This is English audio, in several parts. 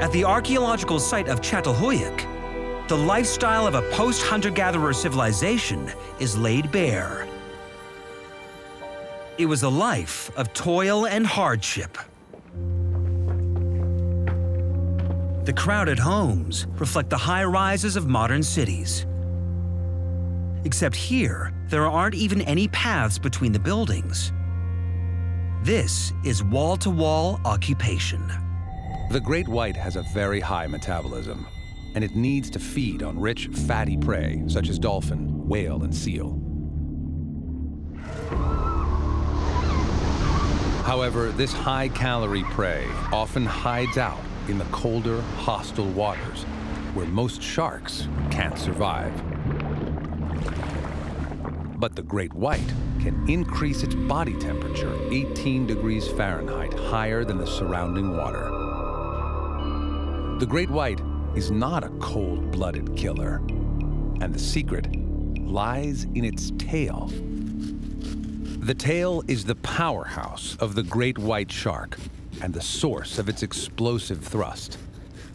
At the archaeological site of Çatalhöyük, the lifestyle of a post-hunter-gatherer civilization is laid bare. It was a life of toil and hardship. The crowded homes reflect the high rises of modern cities. Except here, there aren't even any paths between the buildings. This is wall-to-wall occupation. The great white has a very high metabolism, and it needs to feed on rich, fatty prey such as dolphin, whale, and seal. However, this high-calorie prey often hides out in the colder, hostile waters, where most sharks can't survive. But the great white can increase its body temperature 18 degrees Fahrenheit higher than the surrounding water. The great white is not a cold-blooded killer, and the secret lies in its tail. The tail is the powerhouse of the great white shark and the source of its explosive thrust.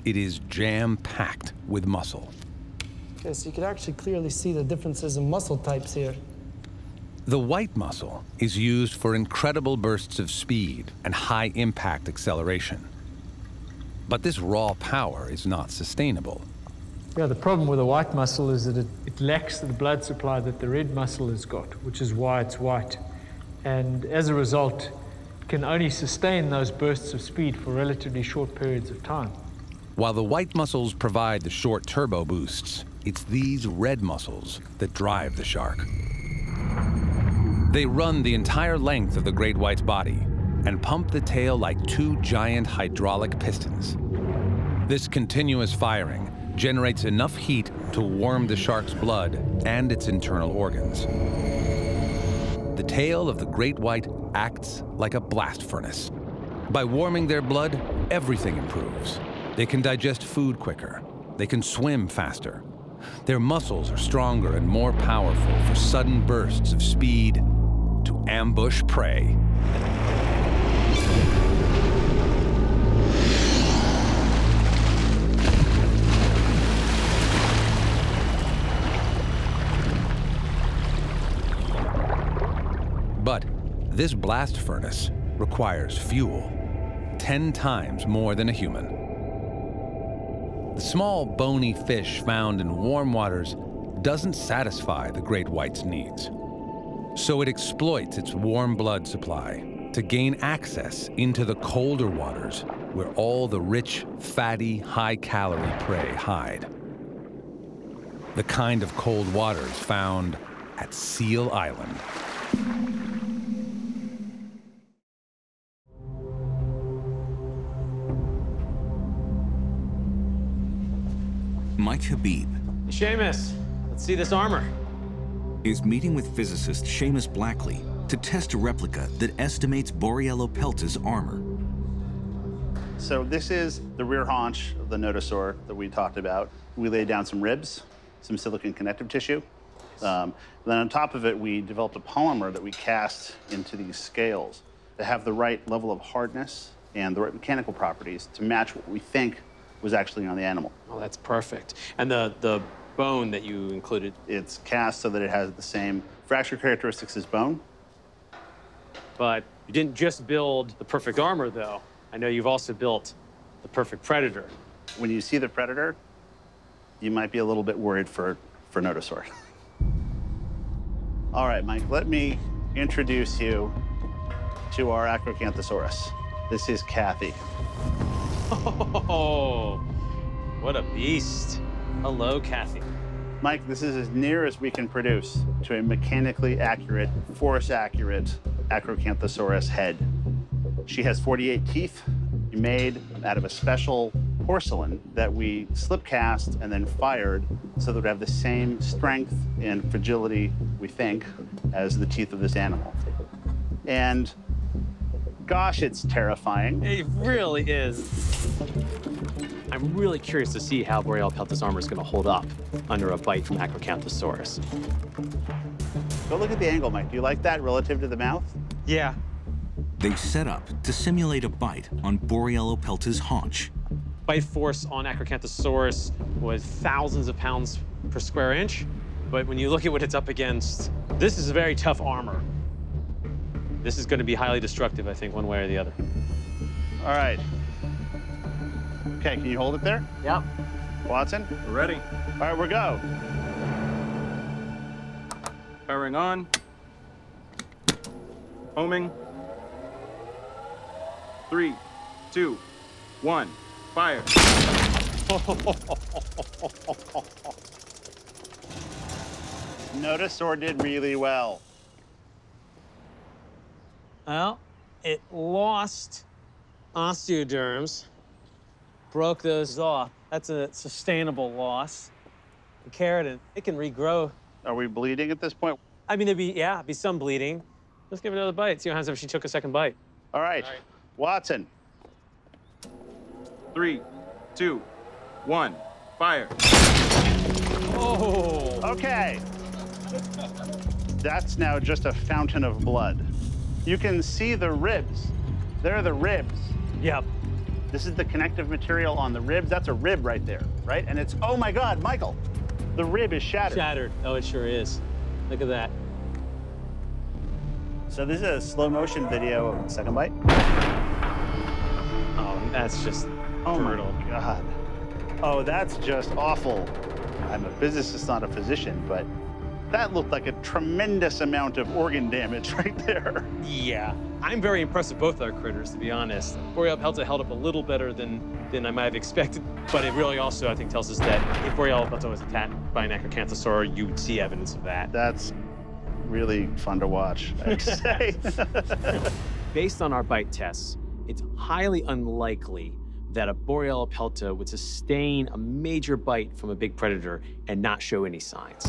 It is jam-packed with muscle. Okay, so you can actually clearly see the differences in muscle types here. The white muscle is used for incredible bursts of speed and high-impact acceleration. But this raw power is not sustainable. Yeah, the problem with the white muscle is that it lacks the blood supply that the red muscle has got, which is why it's white. And as a result, it can only sustain those bursts of speed for relatively short periods of time. While the white muscles provide the short turbo boosts, it's these red muscles that drive the shark. They run the entire length of the great white's body and pump the tail like two giant hydraulic pistons. This continuous firing generates enough heat to warm the shark's blood and its internal organs. The tail of the great white acts like a blast furnace. By warming their blood, everything improves. They can digest food quicker. They can swim faster. Their muscles are stronger and more powerful for sudden bursts of speed to ambush prey. But this blast furnace requires fuel 10 times more than a human. The small bony fish found in warm waters doesn't satisfy the great white's needs. So it exploits its warm blood supply to gain access into the colder waters where all the rich, fatty, high-calorie prey hide. The kind of cold waters found at Seal Island. Mike Habib. Seamus, let's see this armor. Is meeting with physicist Seamus Blackley to test a replica that estimates Borealopelta's armor. So this is the rear haunch of the notosaur that we talked about. We laid down some ribs, some silicone connective tissue. Then on top of it, we developed a polymer that we cast into these scales to have the right level of hardness and the right mechanical properties to match what we think was actually on the animal. Oh, that's perfect. And the bone that you included? It's cast so that it has the same fracture characteristics as bone. But you didn't just build the perfect armor, though. I know you've also built the perfect predator. When you see the predator, you might be a little bit worried for notosaur. All right, Mike, let me introduce you to our Acrocanthosaurus. This is Kathy. Oh, what a beast. Hello, Kathy. Mike, this is as near as we can produce to a mechanically accurate, force-accurate Acrocanthosaurus head. She has 48 teeth made out of a special porcelain that we slip cast and then fired so that it would have the same strength and fragility, we think, as the teeth of this animal. And gosh, it's terrifying. It really is. I'm really curious to see how Borealopelta's armor is going to hold up under a bite from Acrocanthosaurus. Go look at the angle, Mike. Do you like that relative to the mouth? Yeah. They set up to simulate a bite on Borealopelta's haunch. Bite force on Acrocanthosaurus was thousands of pounds per square inch, but when you look at what it's up against, this is a very tough armor. This is going to be highly destructive, I think, one way or the other. All right. Okay, can you hold it there? Yep. Watson? We're ready. All right, we're go. Firing on. Homing. 3, 2, 1. Fire. Notosaur did really well. Well, it lost osteoderms, broke those off. That's a sustainable loss. The keratin, it can regrow. Are we bleeding at this point? I mean, it'd be some bleeding. Let's give it another bite. See what happens if she took a second bite. All right. Watson. 3, 2, 1, fire. Oh. Okay. That's now just a fountain of blood. You can see the ribs. They're the ribs. Yep. This is the connective material on the ribs. That's a rib right there, right? And it's, oh my God, Michael, the rib is shattered. Shattered. Oh, it sure is. Look at that. So this is a slow motion video of the second bite. Oh, that's just... Oh, brutal. My God. Oh, that's just awful. I'm a physicist, not a physician, but that looked like a tremendous amount of organ damage right there. Yeah. I'm very impressed with both our critters, to be honest. Borealopelta held up a little better than I might have expected, but it really also, I think, tells us that if Borealopelta was attacked by an Acrocanthosaur, you would see evidence of that. That's really fun to watch, I'd say. Based on our bite tests, it's highly unlikely that a Borealopelta would sustain a major bite from a big predator and not show any signs.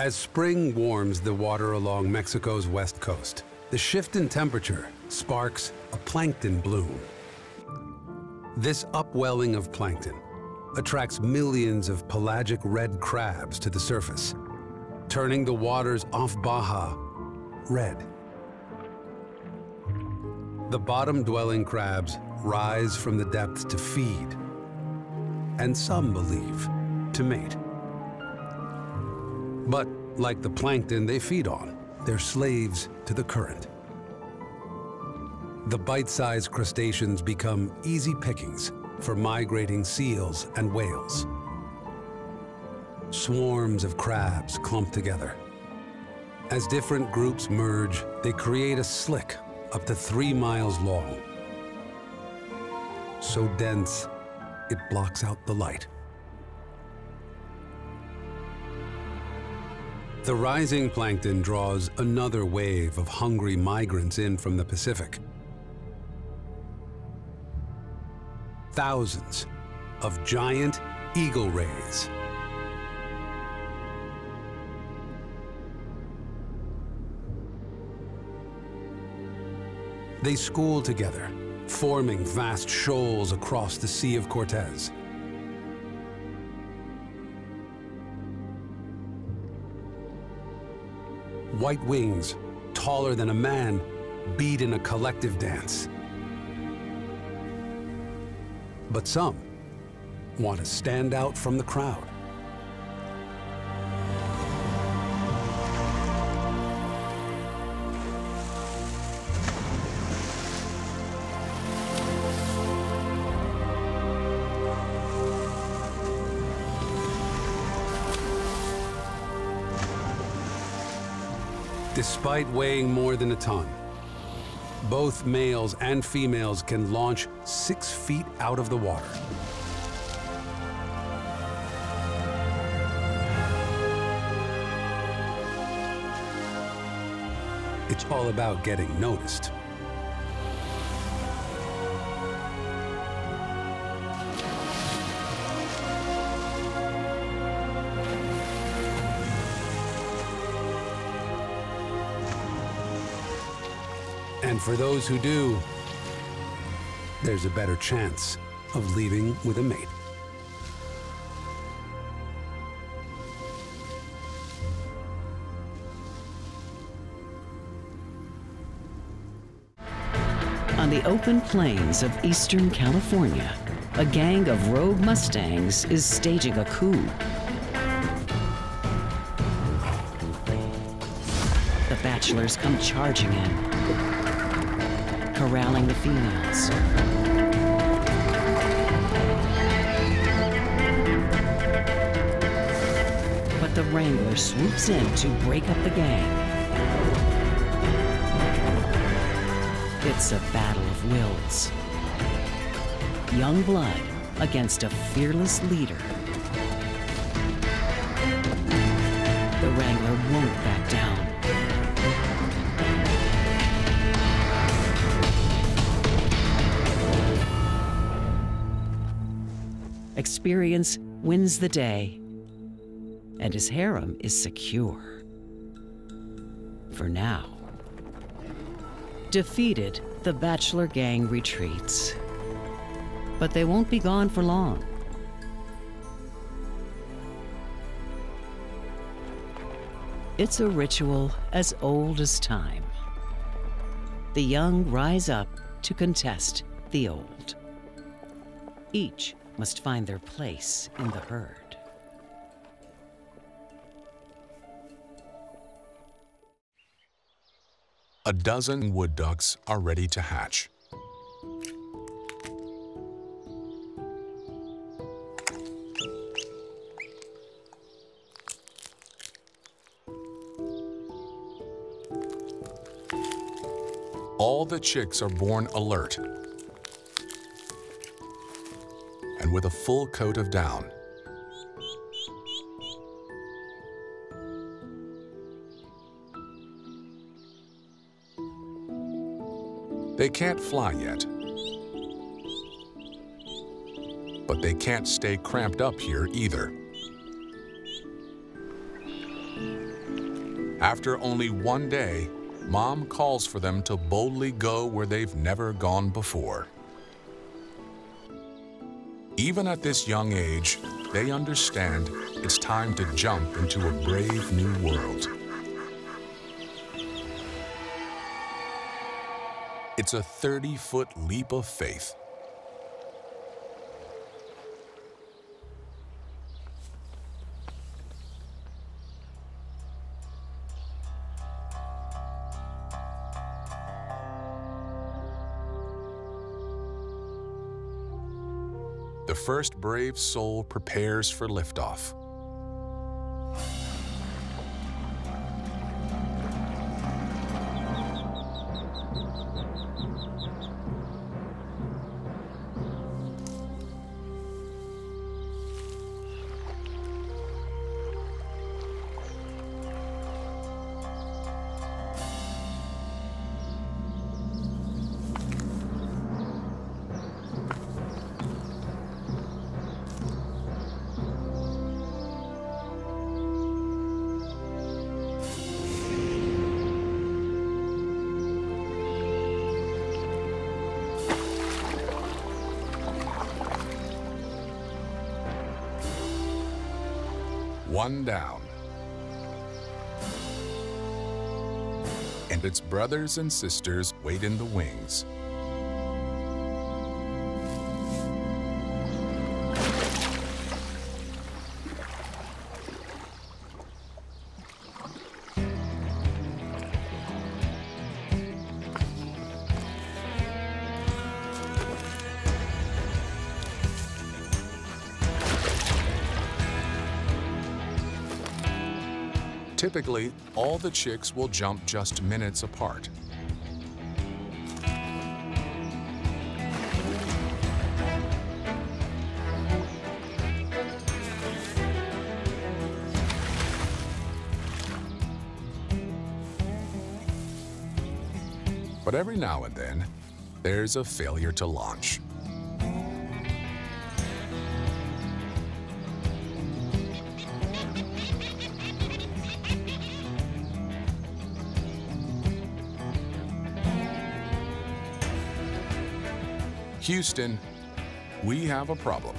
As spring warms the water along Mexico's west coast, the shift in temperature sparks a plankton bloom. This upwelling of plankton attracts millions of pelagic red crabs to the surface, turning the waters off Baja red. The bottom-dwelling crabs rise from the depths to feed, and some believe to mate. But like the plankton they feed on, they're slaves to the current. The bite-sized crustaceans become easy pickings for migrating seals and whales. Swarms of crabs clump together. As different groups merge, they create a slick up to 3 miles long. So dense, it blocks out the light. The rising plankton draws another wave of hungry migrants in from the Pacific. Thousands of giant eagle rays. They school together, forming vast shoals across the Sea of Cortez. White wings, taller than a man, beat in a collective dance. But some want to stand out from the crowd. Despite weighing more than a ton, both males and females can launch 6 feet out of the water. It's all about getting noticed. And for those who do, there's a better chance of leaving with a mate. On the open plains of Eastern California, a gang of rogue Mustangs is staging a coup. The bachelors come charging in, corralling the females. But the wrangler swoops in to break up the gang. It's a battle of wills. Young blood against a fearless leader. The wrangler won't back down. Experience wins the day, and his harem is secure. For now. Defeated, the bachelor gang retreats. But they won't be gone for long. It's a ritual as old as time. The young rise up to contest the old. Each must find their place in the herd. A dozen wood ducks are ready to hatch. All the chicks are born alert and with a full coat of down. They can't fly yet, but they can't stay cramped up here either. After only one day, Mom calls for them to boldly go where they've never gone before. Even at this young age, they understand it's time to jump into a brave new world. It's a 30-foot leap of faith. The first brave soul prepares for liftoff. One down. And its brothers and sisters wait in the wings. Typically, all the chicks will jump just minutes apart. But every now and then, there's a failure to launch. Houston, we have a problem.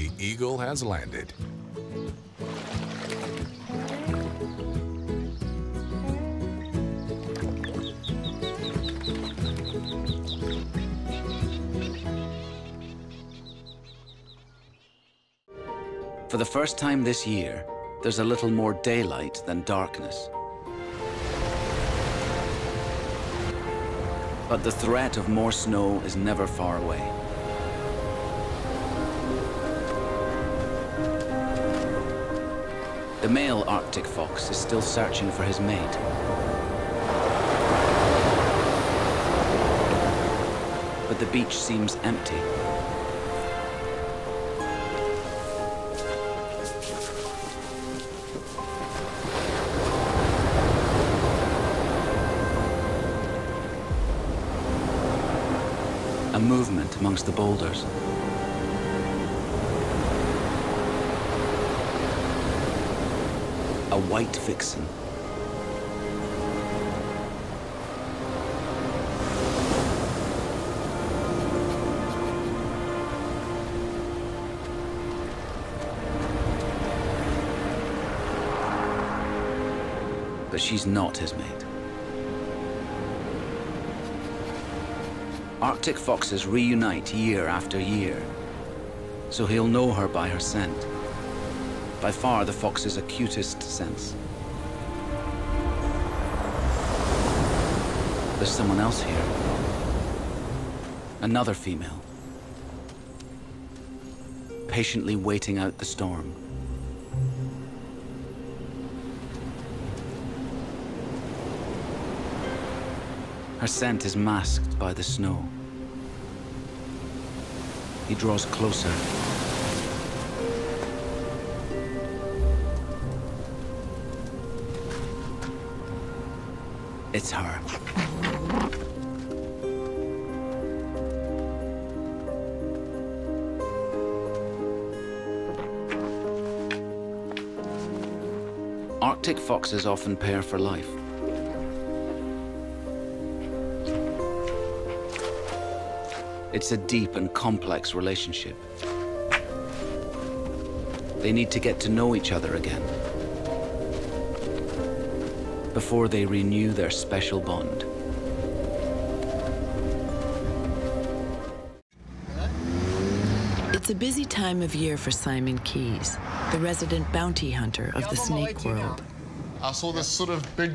The eagle has landed. For the first time this year, there's a little more daylight than darkness. But the threat of more snow is never far away. The male Arctic fox is still searching for his mate. But the beach seems empty. Movement amongst the boulders. A white vixen. But she's not his mate. Arctic foxes reunite year after year, so he'll know her by her scent. By far the fox's acutest sense. There's someone else here. Another female. Patiently waiting out the storm. Her scent is masked by the snow. He draws closer. It's her. Arctic foxes often pair for life. It's a deep and complex relationship. They need to get to know each other again before they renew their special bond. It's a busy time of year for Simon Keyes, the resident bounty hunter of the snake world. I saw this sort of big,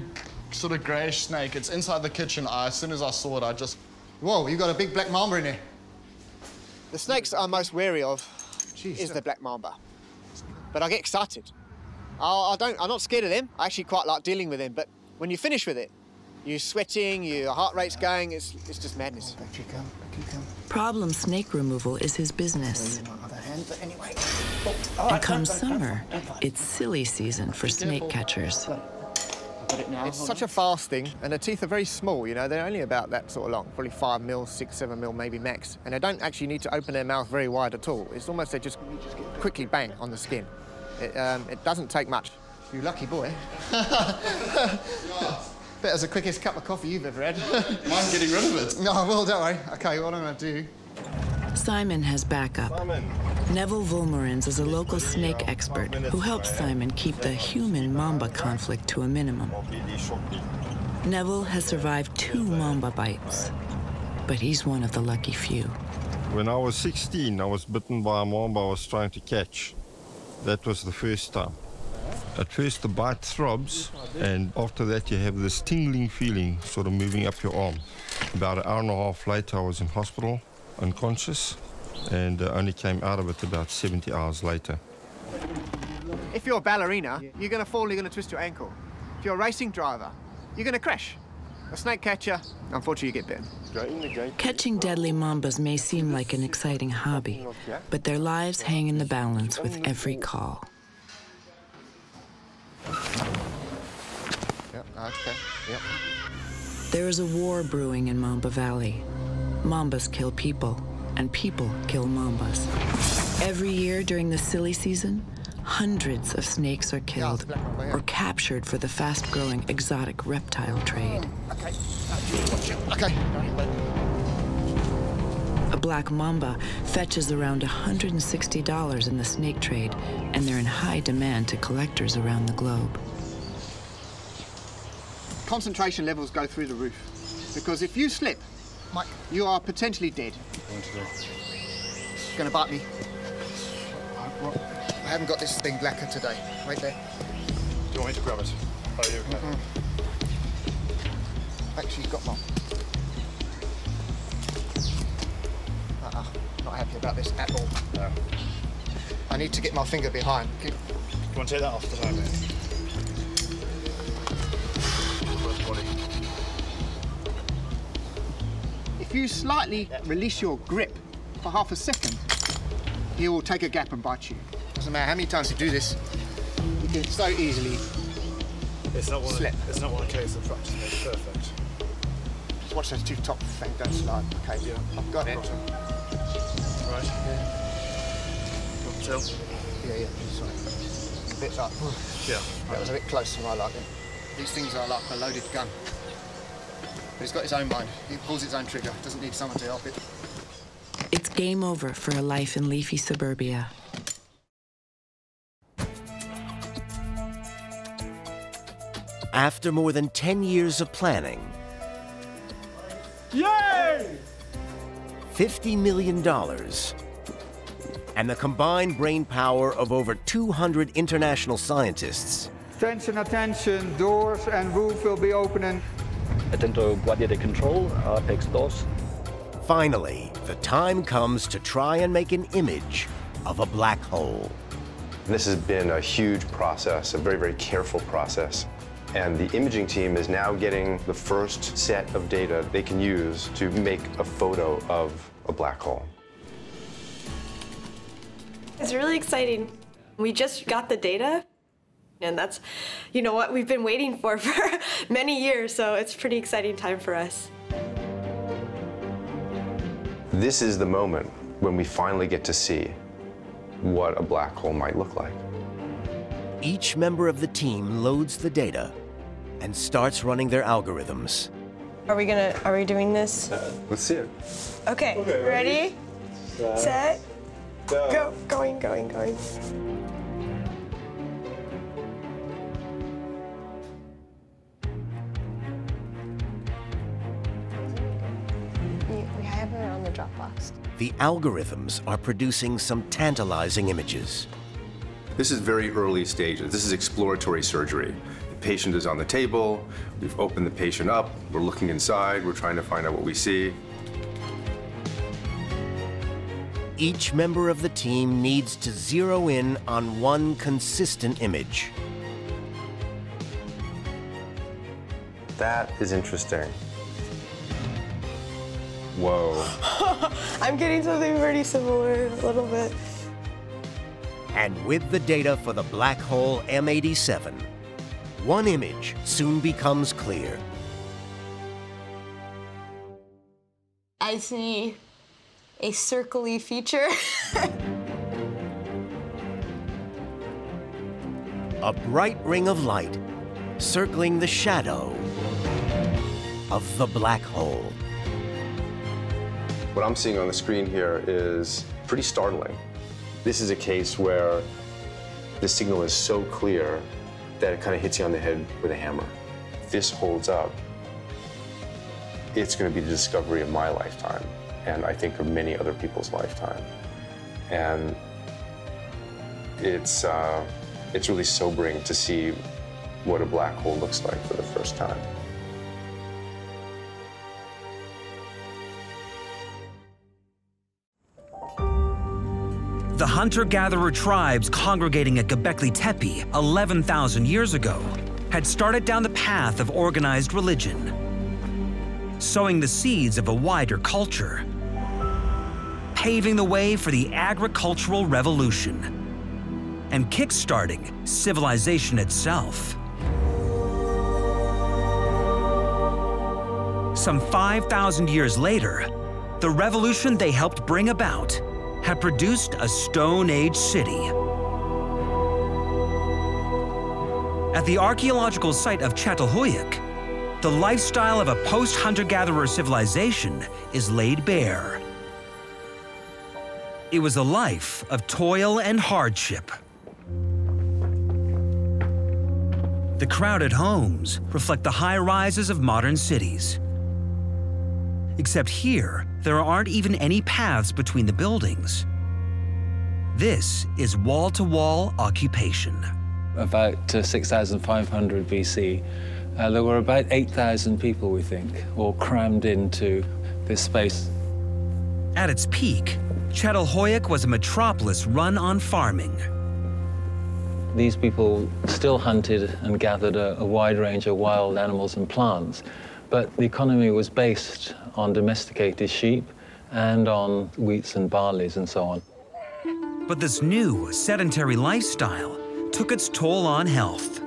sort of grayish snake. It's inside the kitchen. As soon as I saw it, I just... Whoa, you got a big black mamba in there. The snakes I'm most wary of is the black mamba. But I get excited. I'm not scared of them. I actually quite like dealing with them. But when you finish with it, you're sweating, your heart rate's going, it's just madness. Back you come, back you come. Problem snake removal is his business. And come summer, it's silly season for snake catchers. It's such a fast thing, and the teeth are very small, you know, they're only about that sort of long, probably 5mm, 6, 7mm maybe max, and they don't actually need to open their mouth very wide at all. It's almost they just quickly bang on the skin. It doesn't take much. You lucky boy. Bet it's the quickest cup of coffee you've ever had. Mine's getting rid of it. No, well, don't worry. Okay, what I'm going to do... Simon has backup. Simon. Neville Vulmerins is a local snake expert who helps Simon keep the human-mamba conflict to a minimum. Neville has survived 2 mamba bites, but he's one of the lucky few. When I was 16, I was bitten by a mamba I was trying to catch. That was the first time. At first the bite throbs, and after that you have this tingling feeling sort of moving up your arm. About 1.5 hours later I was in hospital, unconscious. And only came out of it about 70 hours later. If you're a ballerina, you're going to fall and you're going to twist your ankle. If you're a racing driver, you're going to crash. A snake catcher, unfortunately, you get bit. Catching deadly mambas may seem like an exciting hobby, but their lives hang in the balance with every call. Yep, okay, yep. There is a war brewing in Mamba Valley. Mambas kill people. And people kill mambas. Every year during the silly season, hundreds of snakes are killed or captured for the fast-growing exotic reptile trade. Okay. A black mamba fetches around $160 in the snake trade, and they're in high demand to collectors around the globe. Concentration levels go through the roof, because if you slip, Mike, you are potentially dead. It's going to bite me. I haven't got this thing lacquer today. Right there. Do you want me to grab it? Oh, you okay? Mm-hmm. Actually, you've got mine. Not happy about this at all. No. I need to get my finger behind. Do you want to take that off the side there? If you slightly release your grip for half a second, he will take a gap and bite you. Doesn't matter how many times you do this, you can so easily slip. It's not one of the cases of practice, it's perfect. Just watch those two top things, don't slide. Okay, yeah. I've got it. Right. Yeah. Chill. Yeah, yeah, sorry. A bit like, yeah. That was a bit close to my liking. These things are like a loaded gun. But it's got its own mind. It pulls its own trigger. It doesn't need someone to help it. It's game over for a life in leafy suburbia. After more than 10 years of planning, yay! $50 million, and the combined brain power of over 200 international scientists. Attention, attention, doors and roof will be opening. Atento guardia de control, Apex dos. Finally, the time comes to try and make an image of a black hole. This has been a huge process, a very, very careful process. And the imaging team is now getting the first set of data they can use to make a photo of a black hole. It's really exciting. We just got the data. And that's, you know, what we've been waiting for many years, so it's a pretty exciting time for us. This is the moment when we finally get to see what a black hole might look like. Each member of the team loads the data and starts running their algorithms. Are we doing this? Let's see it. Okay, ready? Set, go, going, going, going. Dropbox. The algorithms are producing some tantalizing images. This is very early stages. This is exploratory surgery. The patient is on the table. We've opened the patient up. We're looking inside. We're trying to find out what we see. Each member of the team needs to zero in on one consistent image. That is interesting. Whoa. I'm getting something pretty similar, a little bit. And with the data for the black hole M87, one image soon becomes clear. I see a circly feature. A bright ring of light circling the shadow of the black hole. What I'm seeing on the screen here is pretty startling. This is a case where the signal is so clear that it kind of hits you on the head with a hammer. If this holds up, it's going to be the discovery of my lifetime, and I think of many other people's lifetime. And it's really sobering to see what a black hole looks like for the first time. The hunter-gatherer tribes congregating at Göbekli Tepe 11,000 years ago had started down the path of organized religion, sowing the seeds of a wider culture, paving the way for the agricultural revolution, and kick-starting civilization itself. Some 5,000 years later, the revolution they helped bring about had produced a Stone Age city. At the archaeological site of Çatalhöyük, the lifestyle of a post-hunter-gatherer civilization is laid bare. It was a life of toil and hardship. The crowded homes reflect the high rises of modern cities. Except here, there aren't even any paths between the buildings. This is wall-to-wall occupation. About 6,500 BC, there were about 8,000 people, we think, all crammed into this space. At its peak, Çatalhöyük was a metropolis run on farming. These people still hunted and gathered a wide range of wild animals and plants, but the economy was based on domesticated sheep and on wheats and barleys and so on. But this new, sedentary lifestyle took its toll on health.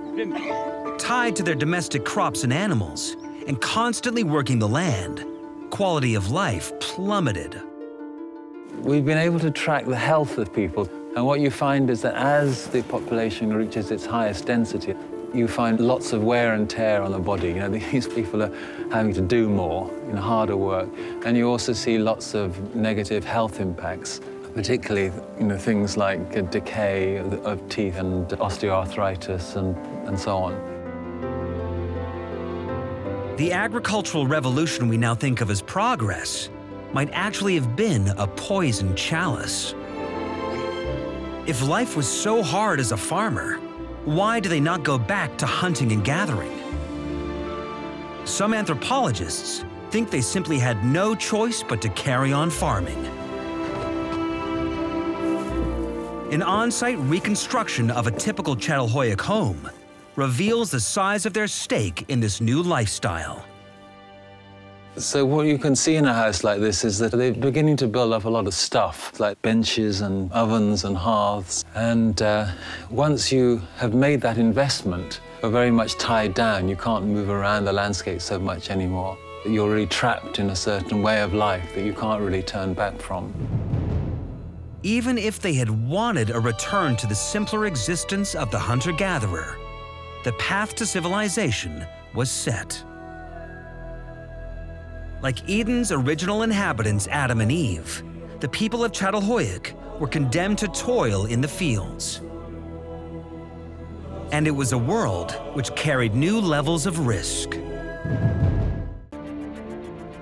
Tied to their domestic crops and animals, and constantly working the land, quality of life plummeted. We've been able to track the health of people, and what you find is that as the population reaches its highest density, you find lots of wear and tear on the body. You know, these people are having to do more, you know, harder work, and you also see lots of negative health impacts. Particularly, you know, things like decay of teeth and osteoarthritis and so on. The agricultural revolution we now think of as progress might actually have been a poisoned chalice. If life was so hard as a farmer, why do they not go back to hunting and gathering? Some anthropologists think they simply had no choice but to carry on farming. An on-site reconstruction of a typical Çatalhöyük home reveals the size of their stake in this new lifestyle. So what you can see in a house like this is that they're beginning to build up a lot of stuff, like benches and ovens and hearths. And once you have made that investment, you're very much tied down. You can't move around the landscape so much anymore. You're really trapped in a certain way of life that you can't really turn back from. Even if they had wanted a return to the simpler existence of the hunter-gatherer, the path to civilization was set. Like Eden's original inhabitants, Adam and Eve, the people of Çatalhöyük were condemned to toil in the fields. And it was a world which carried new levels of risk.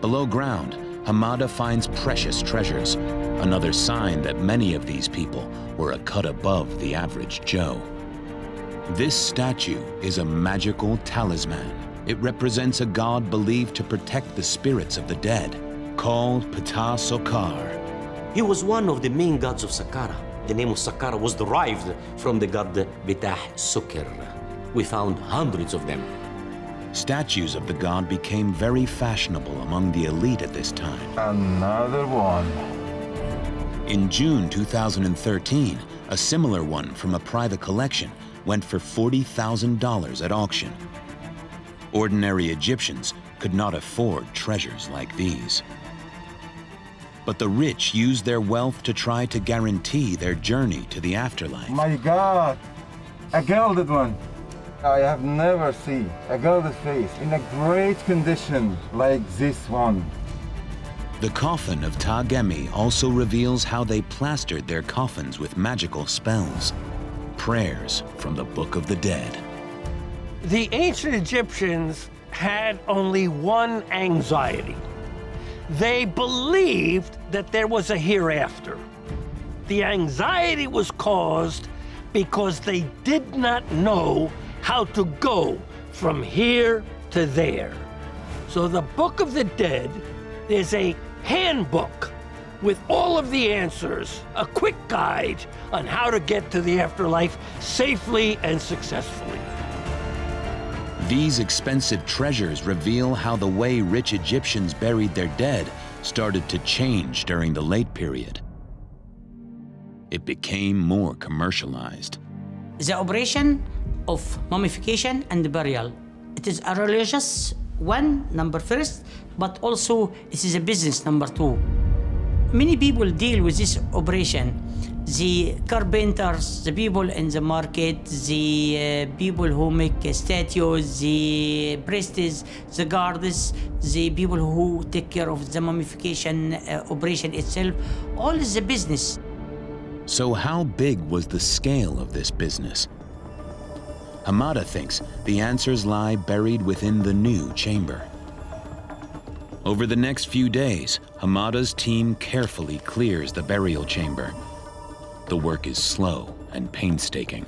Below ground, Hamada finds precious treasures, another sign that many of these people were a cut above the average Joe. This statue is a magical talisman. It represents a god believed to protect the spirits of the dead, called Ptah Sokar. He was one of the main gods of Saqqara. The name of Saqqara was derived from the god Ptah Sokar. We found hundreds of them. Statues of the god became very fashionable among the elite at this time. Another one. In June 2013, a similar one from a private collection went for $40,000 at auction. Ordinary Egyptians could not afford treasures like these. But the rich used their wealth to try to guarantee their journey to the afterlife. My God, a gilded one. I have never seen a gilded face in a great condition like this one. The coffin of Tagemi also reveals how they plastered their coffins with magical spells, prayers from the Book of the Dead. The ancient Egyptians had only one anxiety. They believed that there was a hereafter. The anxiety was caused because they did not know how to go from here to there. So the Book of the Dead, there's a handbook with all of the answers, a quick guide on how to get to the afterlife safely and successfully. These expensive treasures reveal how the way rich Egyptians buried their dead started to change during the late period. It became more commercialized. The operation of mummification and burial. It is a religious one, number first, but also it is a business, number two. Many people deal with this operation. The carpenters, the people in the market, the people who make statues, the priests, the guards, the people who take care of the mummification operation itself, all is a business. So how big was the scale of this business? Hamada thinks the answers lie buried within the new chamber. Over the next few days, Hamada's team carefully clears the burial chamber. The work is slow and painstaking.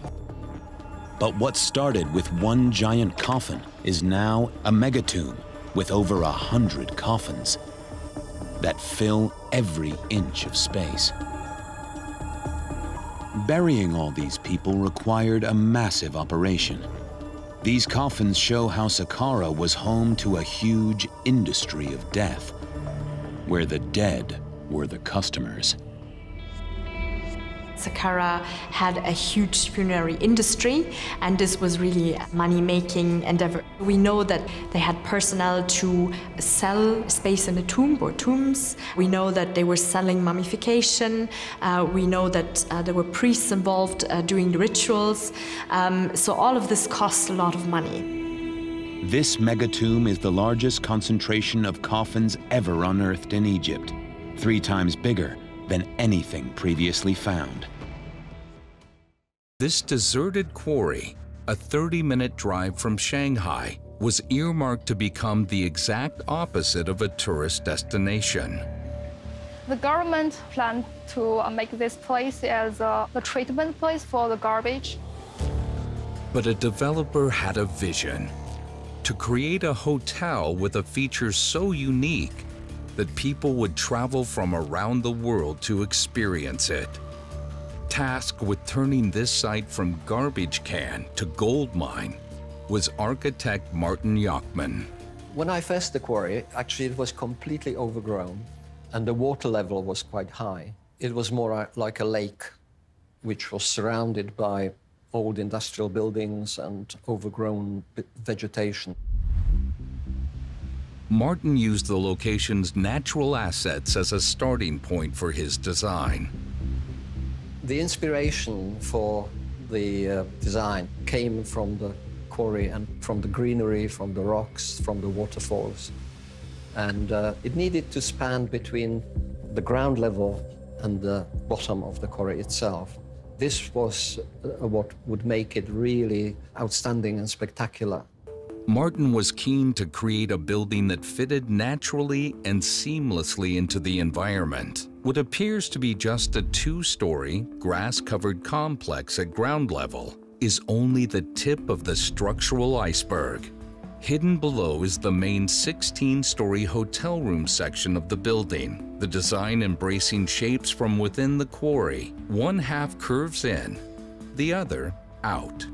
But what started with one giant coffin is now a megatomb with over 100 coffins that fill every inch of space. Burying all these people required a massive operation. These coffins show how Saqqara was home to a huge industry of death, where the dead were the customers. Saqqara had a huge funerary industry, and this was really a money-making endeavor. We know that they had personnel to sell space in the tomb or tombs. We know that they were selling mummification. We know that there were priests involved doing the rituals. So all of this cost a lot of money. This megatomb is the largest concentration of coffins ever unearthed in Egypt, 3 times bigger than anything previously found. This deserted quarry, a 30-minute drive from Shanghai, was earmarked to become the exact opposite of a tourist destination. The government planned to make this place as a treatment place for the garbage. But a developer had a vision: to create a hotel with a feature so unique that people would travel from around the world to experience it. Tasked with turning this site from garbage can to gold mine was architect Martin Yockman. When I first the quarry, actually it was completely overgrown and the water level was quite high. It was more like a lake, which was surrounded by old industrial buildings and overgrown vegetation. Martin used the location's natural assets as a starting point for his design. The inspiration for the design came from the quarry and from the greenery, from the rocks, from the waterfalls. And it needed to span between the ground level and the bottom of the quarry itself. This was what would make it really outstanding and spectacular. Martin was keen to create a building that fitted naturally and seamlessly into the environment. What appears to be just a 2-story, grass-covered complex at ground level is only the tip of the structural iceberg. Hidden below is the main 16-story hotel room section of the building, the design embracing shapes from within the quarry. One half curves in, the other out.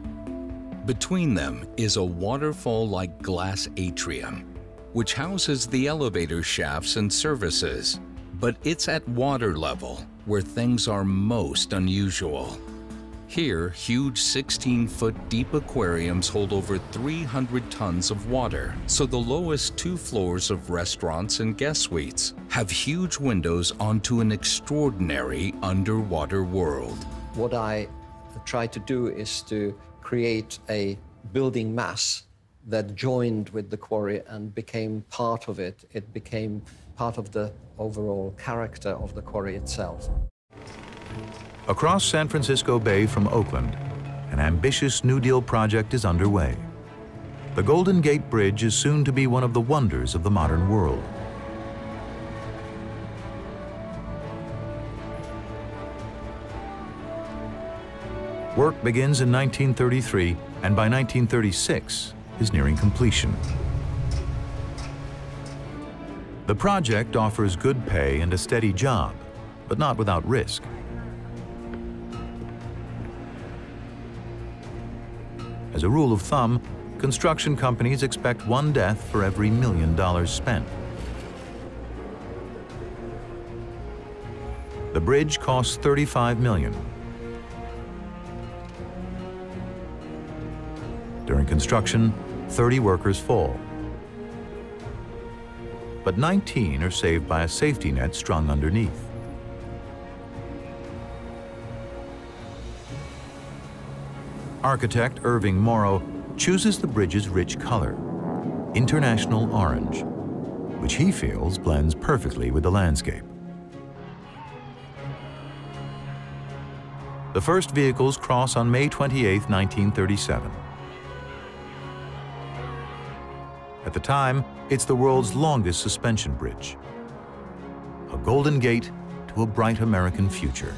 Between them is a waterfall-like glass atrium, which houses the elevator shafts and services. But it's at water level where things are most unusual. Here, huge 16-foot deep aquariums hold over 300 tons of water, so the lowest 2 floors of restaurants and guest suites have huge windows onto an extraordinary underwater world. What I try to do is to create a building mass that joined with the quarry and became part of it. It became part of the overall character of the quarry itself. Across San Francisco Bay from Oakland, an ambitious New Deal project is underway. The Golden Gate Bridge is soon to be one of the wonders of the modern world. Work begins in 1933, and by 1936 is nearing completion. The project offers good pay and a steady job, but not without risk. As a rule of thumb, construction companies expect 1 death for every $1 million spent. The bridge costs $35 million. During construction, 30 workers fall, but 19 are saved by a safety net strung underneath. Architect Irving Morrow chooses the bridge's rich color, international orange, which he feels blends perfectly with the landscape. The first vehicles cross on May 28, 1937. At the time, it's the world's longest suspension bridge. A Golden Gate to a bright American future.